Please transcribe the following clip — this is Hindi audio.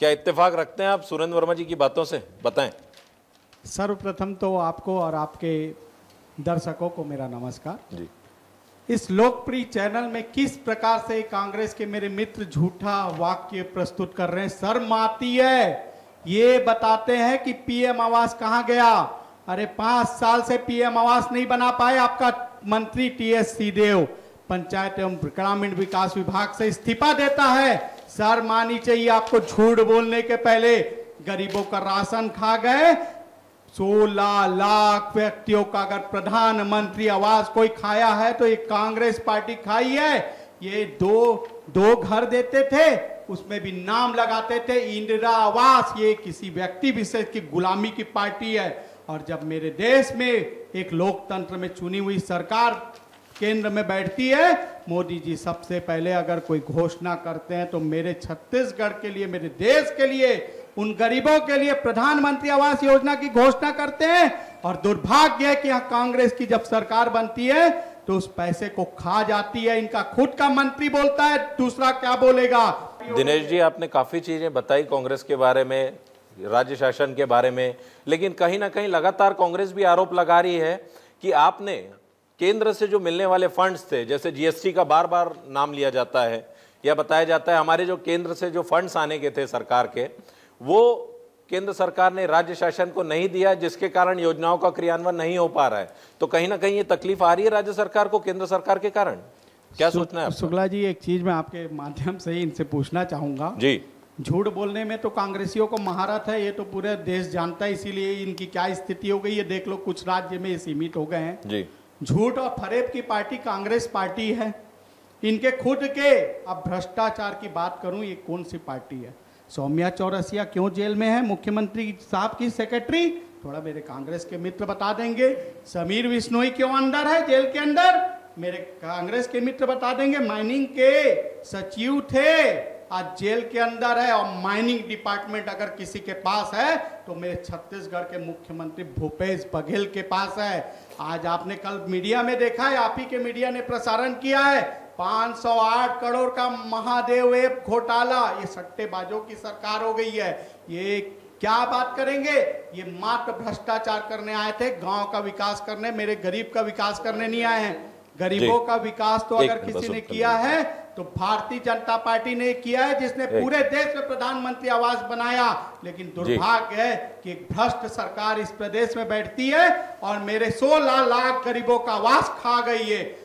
क्या इत्तेफाक रखते हैं आप सुरेंद्र वर्मा जी की बातों से? बताएं। सर्वप्रथम तो आपको और आपके दर्शकों को मेरा नमस्कार जी। इस लोकप्रिय चैनल में किस प्रकार से कांग्रेस के मेरे मित्र झूठा वाक्य प्रस्तुत कर रहे हैं, शर्म आती है। ये बताते हैं कि पीएम आवास कहाँ गया। अरे 5 साल से पीएम आवास नहीं बना पाए। आपका मंत्री टी.एस. सीदेव पंचायत एवं ग्रामीण विकास विभाग से इस्तीफा देता है। शर्म आनी चाहिए आपको। झूठ बोलने के पहले गरीबों का राशन खा गए। 16 लाख व्यक्तियों का अगर प्रधानमंत्री आवास कोई खाया है तो ये कांग्रेस पार्टी खाई है। ये दो घर देते थे, उसमें भी नाम लगाते थे इंदिरा आवास। ये किसी व्यक्ति विशेष की गुलामी की पार्टी है। और जब मेरे देश में एक लोकतंत्र में चुनी हुई सरकार केंद्र में बैठती है, मोदी जी सबसे पहले अगर कोई घोषणा करते हैं तो मेरे छत्तीसगढ़ के लिए, मेरे देश के लिए, उन गरीबों के लिए प्रधानमंत्री आवास योजना की घोषणा करते हैं। और दुर्भाग्य है कि यहाँ कांग्रेस की जब सरकार बनती है तो उस पैसे को खा जाती है। इनका खुद का मंत्री बोलता है, दूसरा क्या बोलेगा। दिनेश जी, आपने काफी चीजें बताई कांग्रेस के बारे में, राज्य शासन के बारे में, लेकिन कहीं ना कहीं लगातार कांग्रेस भी आरोप लगा रही है कि आपने केंद्र से जो मिलने वाले फंड्स थे, जैसे जीएसटी का बार बार नाम लिया जाता है या बताया जाता है, हमारे जो केंद्र से जो फंड्स आने के थे सरकार के, वो केंद्र सरकार ने राज्य शासन को नहीं दिया, जिसके कारण योजनाओं का क्रियान्वयन नहीं हो पा रहा है। तो कहीं ना कहीं ये तकलीफ आ रही है राज्य सरकार को केंद्र सरकार के कारण। क्या सोचना है शुक्ला जी? एक चीज मैं आपके माध्यम से ही इनसे पूछना चाहूंगा जी। झूठ बोलने में तो कांग्रेसियों को महारत है, ये तो पूरे देश जानता है। इसीलिए इनकी क्या स्थिति हो गई ये देख लो, कुछ राज्य में ये सीमित हो गए हैं जी। झूठ और फरेब की पार्टी कांग्रेस पार्टी है, इनके खुद के। अब भ्रष्टाचार की बात करूं, ये कौन सी पार्टी है? सौम्या चौरसिया क्यों जेल में है? मुख्यमंत्री साहब की सेक्रेटरी, थोड़ा मेरे कांग्रेस के मित्र बता देंगे। समीर विश्नोई क्यों अंदर है, जेल के अंदर? मेरे कांग्रेस के मित्र बता देंगे। माइनिंग के सचिव थे, आज जेल के अंदर है। और माइनिंग डिपार्टमेंट अगर किसी के पास है तो मेरे छत्तीसगढ़ के मुख्यमंत्री भूपेश बघेल के पास है। आज आपने कल मीडिया में देखा है, आप ही के मीडिया ने प्रसारण किया है, 508 करोड़ का महादेव ऐप घोटाला। ये सट्टेबाजों की सरकार हो गई है। ये क्या बात करेंगे? ये मात्र भ्रष्टाचार करने आए थे, गांव का विकास करने, मेरे गरीब का विकास करने नहीं आए हैं। गरीबों का विकास तो अगर किसी ने किया है तो भारतीय जनता पार्टी ने किया है, जिसने पूरे देश में प्रधानमंत्री आवास बनाया। लेकिन दुर्भाग्य है कि एक भ्रष्ट सरकार इस प्रदेश में बैठती है और मेरे 16 लाख गरीबों का आवास खा गई है।